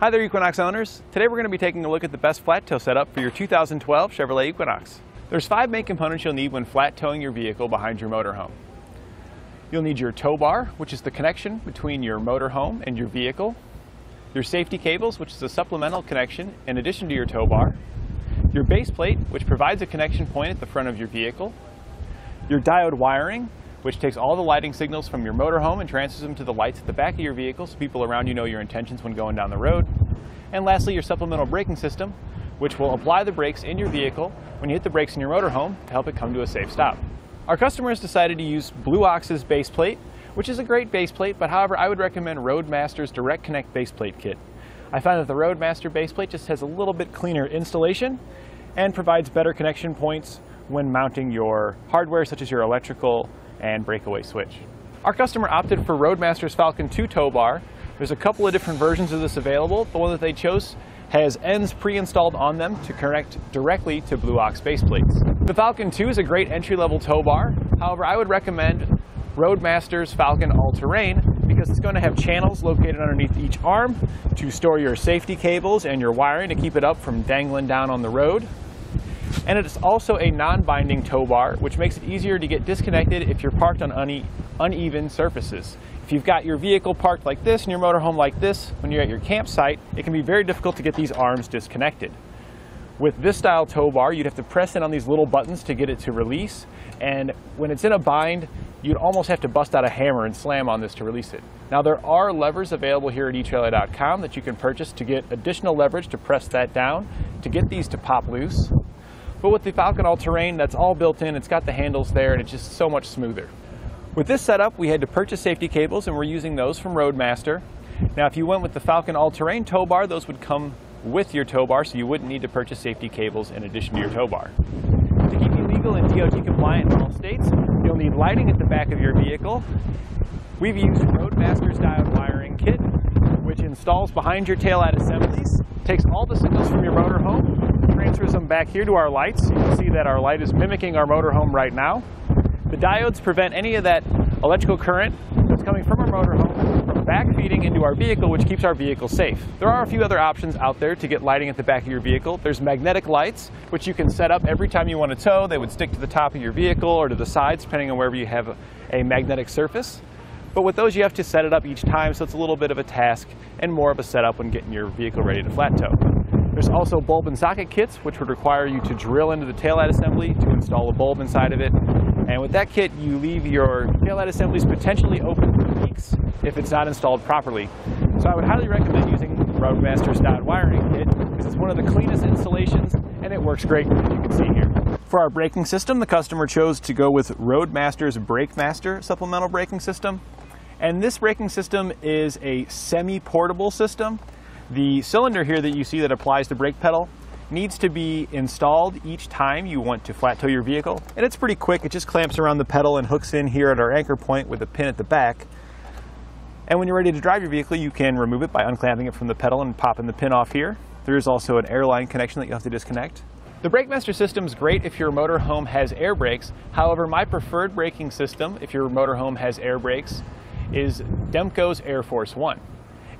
Hi there, Equinox owners. Today we're going to be taking a look at the best flat tow setup for your 2012 Chevrolet Equinox. There's 5 main components you'll need when flat towing your vehicle behind your motorhome. You'll need your tow bar, which is the connection between your motorhome and your vehicle, your safety cables, which is a supplemental connection in addition to your tow bar, your base plate, which provides a connection point at the front of your vehicle, your diode wiring, which takes all the lighting signals from your motorhome and transfers them to the lights at the back of your vehicle so people around you know your intentions when going down the road. And lastly, your supplemental braking system, which will apply the brakes in your vehicle when you hit the brakes in your motorhome to help it come to a safe stop. Our customers decided to use Blue Ox's base plate, which is a great base plate, but however, I would recommend Roadmaster's Direct Connect base plate kit. I found that the Roadmaster base plate just has a little bit cleaner installation and provides better connection points when mounting your hardware, such as your electrical and breakaway switch. Our customer opted for Roadmaster's Falcon 2 tow bar. There's a couple of different versions of this available. The one that they chose has ends pre-installed on them to connect directly to Blue Ox base plates. The Falcon 2 is a great entry-level tow bar. However, I would recommend Roadmaster's Falcon All-Terrain because it's going to have channels located underneath each arm to store your safety cables and your wiring to keep it up from dangling down on the road. And it's also a non-binding tow bar, which makes it easier to get disconnected if you're parked on uneven surfaces. If you've got your vehicle parked like this and your motorhome like this, when you're at your campsite, it can be very difficult to get these arms disconnected. With this style tow bar, you'd have to press in on these little buttons to get it to release, and when it's in a bind, you'd almost have to bust out a hammer and slam on this to release it. Now, there are levers available here at eTrailer.com that you can purchase to get additional leverage to press that down to get these to pop loose. But with the Falcon All-Terrain, that's all built in. It's got the handles there, and it's just so much smoother. With this setup, we had to purchase safety cables, and we're using those from Roadmaster. Now, if you went with the Falcon All-Terrain tow bar, those would come with your tow bar, so you wouldn't need to purchase safety cables in addition to your tow bar. To keep you legal and DOT compliant in all states, you'll need lighting at the back of your vehicle. We've used Roadmaster's diode wiring kit, which installs behind your taillight assemblies, takes all the signals from your motorhome, transfers them back here to our lights. You can see that our light is mimicking our motorhome right now. The diodes prevent any of that electrical current that's coming from our motorhome from backfeeding into our vehicle, which keeps our vehicle safe. There are a few other options out there to get lighting at the back of your vehicle. There's magnetic lights, which you can set up every time you want to tow. They would stick to the top of your vehicle or to the sides, depending on wherever you have a magnetic surface. But with those, you have to set it up each time, so it's a little bit of a task and more of a setup when getting your vehicle ready to flat tow. There's also bulb and socket kits, which would require you to drill into the taillight assembly to install a bulb inside of it. And with that kit, you leave your taillight assemblies potentially open for leaks if it's not installed properly. So I would highly recommend using Roadmaster's diode wiring kit because it's one of the cleanest installations and it works great, as you can see here. For our braking system, the customer chose to go with Roadmaster's BrakeMaster supplemental braking system. And this braking system is a semi-portable system. The cylinder here that you see that applies the brake pedal needs to be installed each time you want to flat tow your vehicle. And it's pretty quick. It just clamps around the pedal and hooks in here at our anchor point with a pin at the back. And when you're ready to drive your vehicle, you can remove it by unclamping it from the pedal and popping the pin off here. There is also an airline connection that you have to disconnect. The BrakeMaster system is great if your motorhome has air brakes. However, my preferred braking system, if your motorhome has air brakes, is Demco's Air Force One.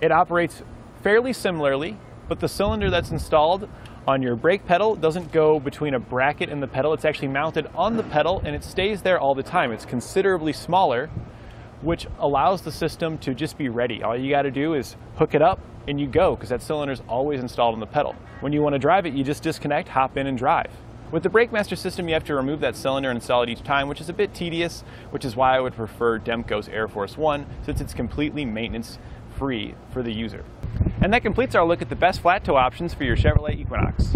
It operates fairly similarly, but the cylinder that's installed on your brake pedal doesn't go between a bracket and the pedal. It's actually mounted on the pedal and it stays there all the time. It's considerably smaller, which allows the system to just be ready. All you got to do is hook it up and you go, because that cylinder is always installed on the pedal. When you want to drive it, you just disconnect, hop in and drive. With the BrakeMaster system, you have to remove that cylinder and install it each time, which is a bit tedious, which is why I would prefer Demco's Air Force One, since it's completely maintenance free for the user. And that completes our look at the best flat tow options for your Chevrolet Equinox.